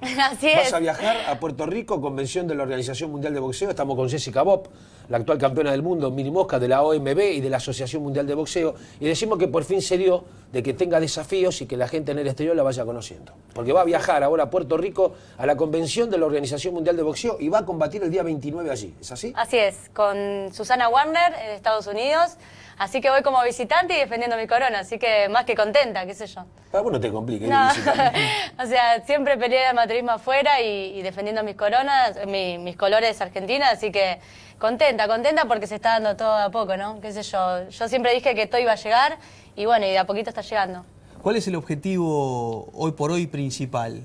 Así es. Vas a viajar a Puerto Rico, convención de la Organización Mundial de Boxeo. Estamos con Yesica Bopp, la actual campeona del mundo en minimosca de la OMB y de la Asociación Mundial de Boxeo. Y decimos que por fin se dio de que tenga desafíos y que la gente en el exterior la vaya conociendo. Porque va a viajar ahora a Puerto Rico a la convención de la Organización Mundial de Boxeo y va a combatir el día 29 allí. ¿Es así? Así es, con Susannah Warner en Estados Unidos. Así que voy como visitante y defendiendo mi corona, así que más que contenta, qué sé yo. Ah, bueno, te compliques. No. O sea, siempre peleé de amateurismo afuera y defendiendo mis coronas, mis colores argentinas, así que contenta, contenta porque se está dando todo a poco, ¿no? Qué sé yo, yo siempre dije que todo iba a llegar y bueno, y de a poquito está llegando. ¿Cuál es el objetivo hoy por hoy principal?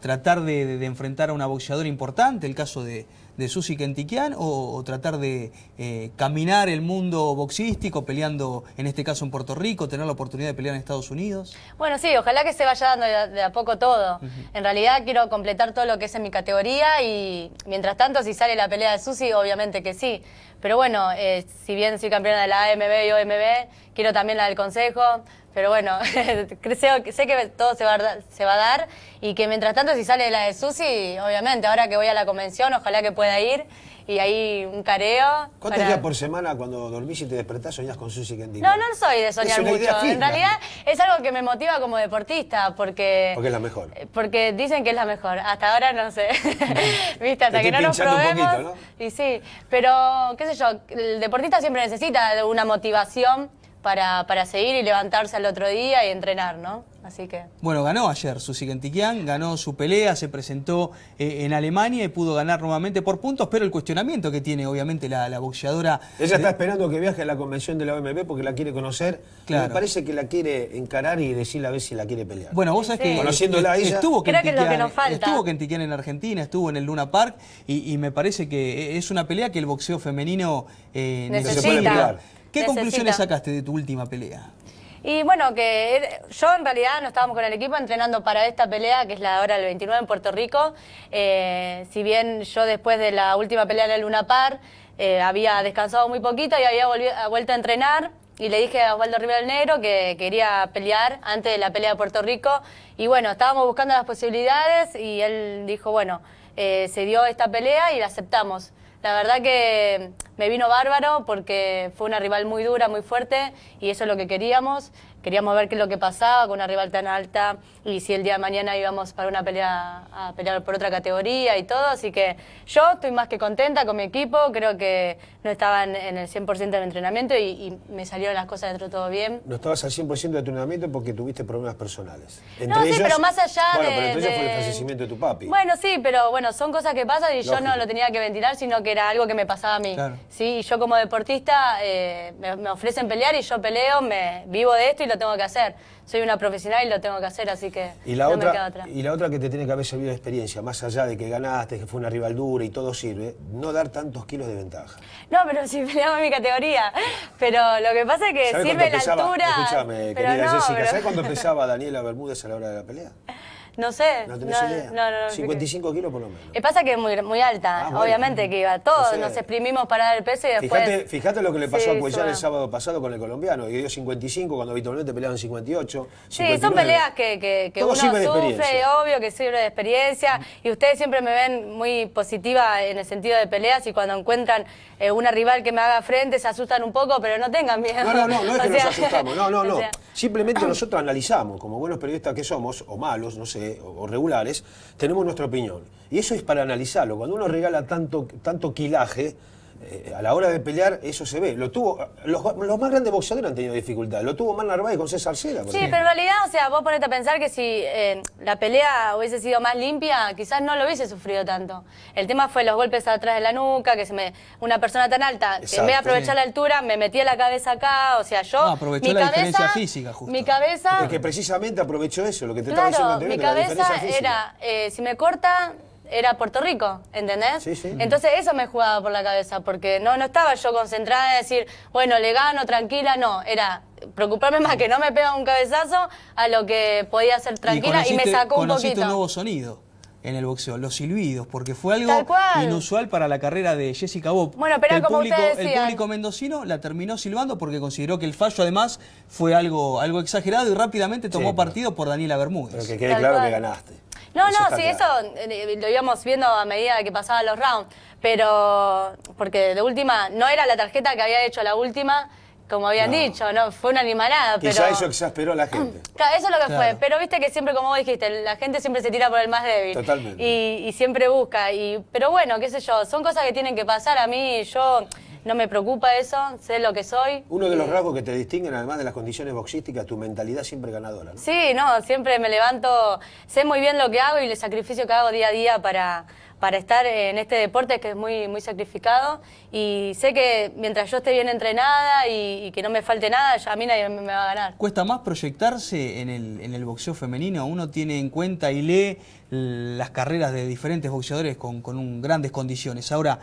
¿Tratar de enfrentar a una boxeadora importante, el caso de Susi Kentikian, o tratar de caminar el mundo boxístico peleando, en este caso en Puerto Rico, tener la oportunidad de pelear en Estados Unidos? Bueno, sí, ojalá que se vaya dando de a poco todo. En realidad quiero completar todo lo que es en mi categoría y mientras tanto si sale la pelea de Susi, obviamente que sí. Pero bueno, si bien soy campeona de la AMB y OMB, quiero también la del Consejo. Pero bueno, sé que todo se va a dar y que mientras tanto si sale la de Susi, obviamente, ahora que voy a la convención, ojalá que pueda ir y ahí un careo. ¿Cuántos días por semana cuando dormís y te despertás soñás con Susi Kentikian? No, no soy de soñar mucho. En realidad es algo que me motiva como deportista porque... Porque es la mejor. Porque dicen que es la mejor. Hasta ahora no sé. Viste, hasta que no nos probemos. Un poquito, ¿no? Y sí, pero qué sé yo, el deportista siempre necesita una motivación para seguir y levantarse al otro día y entrenar, ¿no? Así que... Bueno, ganó ayer Susi Kentikian, ganó su pelea, se presentó en Alemania y pudo ganar nuevamente por puntos, pero el cuestionamiento que tiene obviamente la boxeadora... Ella está esperando que viaje a la convención de la OMB porque la quiere conocer. Claro. Y me parece que la quiere encarar y decirle a ver si la quiere pelear. Bueno, vos sabés que conociéndola ella, estuvo Kentikian en Argentina, estuvo en el Luna Park y me parece que es una pelea que el boxeo femenino necesita. ¿Qué conclusiones sacaste de tu última pelea? Y bueno, que yo en realidad no estábamos con el equipo entrenando para esta pelea, que es la hora del 29 en Puerto Rico. Si bien yo después de la última pelea en el Luna Park había descansado muy poquito y había vuelto a entrenar. Y le dije a Osvaldo Rivera del Negro que quería pelear antes de la pelea de Puerto Rico. Y bueno, estábamos buscando las posibilidades y él dijo, bueno, se dio esta pelea y la aceptamos. La verdad que me vino bárbaro porque fue una rival muy dura, muy fuerte y eso es lo que queríamos. Queríamos ver qué es lo que pasaba con una rival tan alta y si el día de mañana íbamos para una pelea a pelear por otra categoría y todo. Así que yo estoy más que contenta con mi equipo. Creo que no estaban en el 100% del entrenamiento y me salieron las cosas dentro todo bien. No estabas al 100% del entrenamiento porque tuviste problemas personales. No, sí, pero más allá de... Bueno, pero entonces fue el fallecimiento de tu papi. Bueno, sí, pero bueno, son cosas que pasan y yo no lo tenía que ventilar, sino que era algo que me pasaba a mí. Claro. Sí, y yo como deportista me ofrecen pelear y yo peleo, vivo de esto y lo tengo que hacer. Soy una profesional y lo tengo que hacer, así que no me queda otra. Y la otra que te tiene que haber servido de experiencia, más allá de que ganaste, que fue una rival dura y todo sirve, no dar tantos kilos de ventaja. No, pero si peleamos en mi categoría. Pero lo que pasa es que sirve la altura. Escúchame, querida Yesica, ¿sabes cuánto pesaba Daniela Bermúdez a la hora de la pelea? No sé. ¿No tenés idea? No. 55 kilos por lo menos. Pasa que es muy, muy alta, obviamente que iba todo. No sé. Nos exprimimos para dar el peso y después... Fíjate lo que le pasó a Cuellar el sábado pasado con el colombiano. Y dio 55 cuando habitualmente peleaban 58, 59. Sí, son peleas que uno sufre, obvio que sirve de experiencia. Y ustedes siempre me ven muy positiva en el sentido de peleas y cuando encuentran una rival que me haga frente se asustan un poco, pero no tengan miedo. No es que nos asustamos. No. O sea... Simplemente nosotros analizamos, como buenos periodistas que somos, o malos, no sé, o regulares, tenemos nuestra opinión. Y eso es para analizarlo. Cuando uno regala tanto quilaje, a la hora de pelear, eso se ve. Los más grandes boxeadores han tenido dificultad. Lo tuvo Mar Narváez con César Cera. Sí, pero en realidad, o sea, vos ponete a pensar que si la pelea hubiese sido más limpia, quizás no lo hubiese sufrido tanto. El tema fue los golpes atrás de la nuca, que una persona tan alta, que en vez de aprovechar la altura, me metía la cabeza acá, o sea, yo... No, aprovechó la diferencia física, justo. Mi cabeza... Es que precisamente aprovechó eso, lo que te estaba diciendo anterior, mi cabeza era, si me corta... Era Puerto Rico, ¿entendés? Sí. Entonces eso me jugaba por la cabeza, porque no estaba yo concentrada en decir, bueno, le gano, tranquila, no. Era preocuparme más que no me pega un cabezazo a lo que podía hacer tranquila y me sacó un poquito. Un nuevo sonido en el boxeo, los silbidos, porque fue algo inusual para la carrera de Yesica Bopp. Bueno, pero el público mendocino la terminó silbando porque consideró que el fallo además fue algo exagerado y rápidamente tomó partido por Daniela Bermúdez. Pero que quede claro que ganaste. No, no, sí, claro. Eso lo íbamos viendo a medida que pasaban los rounds, pero porque de última no era la tarjeta que había hecho la última, como habían dicho, no fue una animalada. Quizá pero... eso exasperó a la gente. Claro, eso es lo que fue, pero viste que siempre, como vos dijiste, la gente siempre se tira por el más débil. Totalmente. Y siempre busca, pero bueno, qué sé yo, son cosas que tienen que pasar. A mí, yo... no me preocupa eso, sé lo que soy. Uno de los rasgos que te distinguen, además de las condiciones boxísticas, tu mentalidad siempre ganadora, ¿no? Sí, no, siempre me levanto, sé muy bien lo que hago y el sacrificio que hago día a día para estar en este deporte que es muy, muy sacrificado, y sé que mientras yo esté bien entrenada y que no me falte nada, a mí nadie me va a ganar. ¿Cuesta más proyectarse en el boxeo femenino? Uno tiene en cuenta y lee las carreras de diferentes boxeadores con grandes condiciones. Ahora,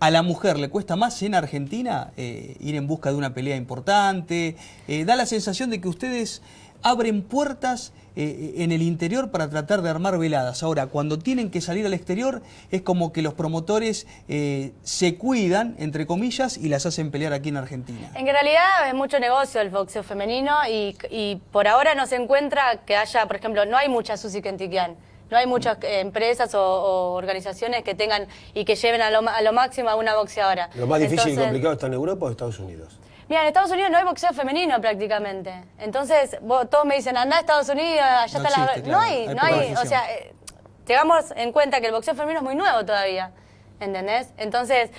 ¿a la mujer le cuesta más en Argentina ir en busca de una pelea importante? Da la sensación de que ustedes abren puertas en el interior para tratar de armar veladas. Ahora, cuando tienen que salir al exterior, es como que los promotores se cuidan, entre comillas, y las hacen pelear aquí en Argentina. En realidad es mucho negocio el boxeo femenino y por ahora no se encuentra que haya, por ejemplo, no hay mucha Susi Kentikian. No hay muchas empresas o organizaciones que tengan y que lleven a lo máximo a una boxeadora. ¿Lo más difícil y complicado está en Europa o Estados Unidos? Mira, en Estados Unidos no hay boxeo femenino prácticamente. Entonces, todos me dicen, andá a Estados Unidos, allá no está existe, la... Claro, no hay, o sea, tengamos en cuenta que el boxeo femenino es muy nuevo todavía, ¿entendés? Entonces,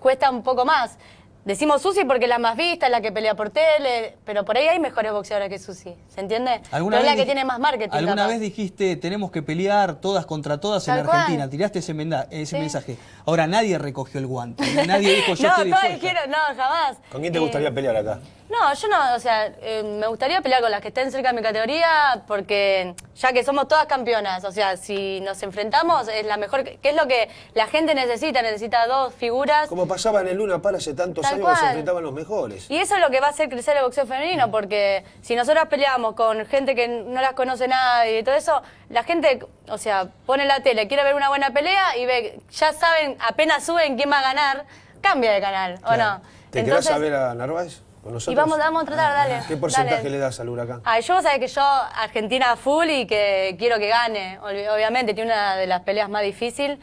cuesta un poco más. Decimos Susi porque es la más vista, es la que pelea por tele, pero por ahí hay mejores boxeadoras que Susi, ¿se entiende? Pero es la que tiene más marketing. Alguna vez dijiste, tenemos que pelear todas contra todas en Argentina, tiraste ese mensaje. Ahora nadie recogió el guante, nadie dijo yo estoy dispuesta. No, jamás. ¿Con quién te gustaría pelear acá? No, yo no, o sea, me gustaría pelear con las que estén cerca de mi categoría, porque ya que somos todas campeonas, o sea, si nos enfrentamos es la mejor, que es lo que la gente necesita dos figuras. Como pasaba en el Luna Park hace tantos años, que se enfrentaban los mejores. Y eso es lo que va a hacer crecer el boxeo femenino, porque si nosotras peleamos con gente que no las conoce nadie y todo eso, la gente, o sea, pone la tele, quiere ver una buena pelea y ve, ya saben, apenas suben quién va a ganar, cambia de canal, ¿o no? ¿Te querés saber a Narváez? Y vamos a tratar, dale. ¿Qué porcentaje le das al Huracán? Yo vos sabés que yo, Argentina full y que quiero que gane. Obviamente, tiene una de las peleas más difíciles.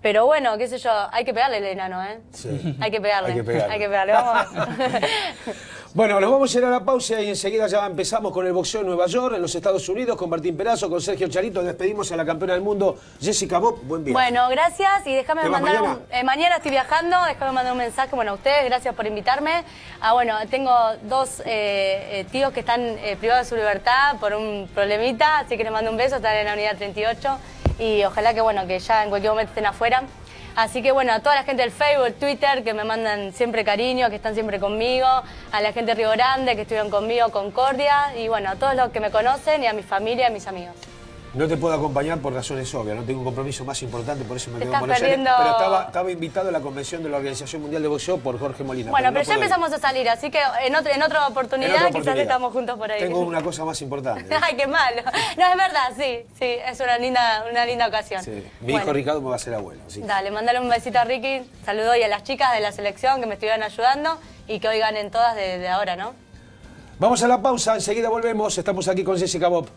Pero bueno, qué sé yo, hay que pegarle al enano, ¿eh? Sí. Hay que pegarle. Hay que pegarle. Vamos. Bueno, nos vamos a ir a la pausa y enseguida ya empezamos con el boxeo en Nueva York, en los Estados Unidos, con Martín Perazo, con Sergio Charito. Despedimos a la campeona del mundo, Yesica Bopp. Buen viaje. Bueno, gracias y déjame mandar... mañana estoy viajando, déjame mandar un mensaje. Bueno, a ustedes, gracias por invitarme. Bueno, tengo dos tíos que están privados de su libertad por un problemita, así que les mando un beso, están en la unidad 38. Y ojalá que, bueno, que ya en cualquier momento estén afuera. Así que, bueno, a toda la gente del Facebook, Twitter, que me mandan siempre cariño, que están siempre conmigo, a la gente de Río Grande, que estuvieron conmigo, Concordia, y bueno, a todos los que me conocen, y a mi familia, a mis amigos. No te puedo acompañar por razones obvias, no tengo un compromiso más importante, por eso me quedo en Buenos Aires. Pero estaba invitado a la convención de la Organización Mundial de Boxeo por Jorge Molina. Bueno, pero ya empezamos a salir, así que en otra oportunidad quizás estamos juntos por ahí. Tengo una cosa más importante. Ay, qué malo. No, es verdad, sí, es una linda ocasión. Sí. Mi hijo Ricardo me va a hacer abuelo. Sí. Dale, mandale un besito a Ricky, saludo y a las chicas de la selección que me estuvieron ayudando y que hoy ganen todas desde ahora, ¿no? Vamos a la pausa, enseguida volvemos, estamos aquí con Yesica Bopp.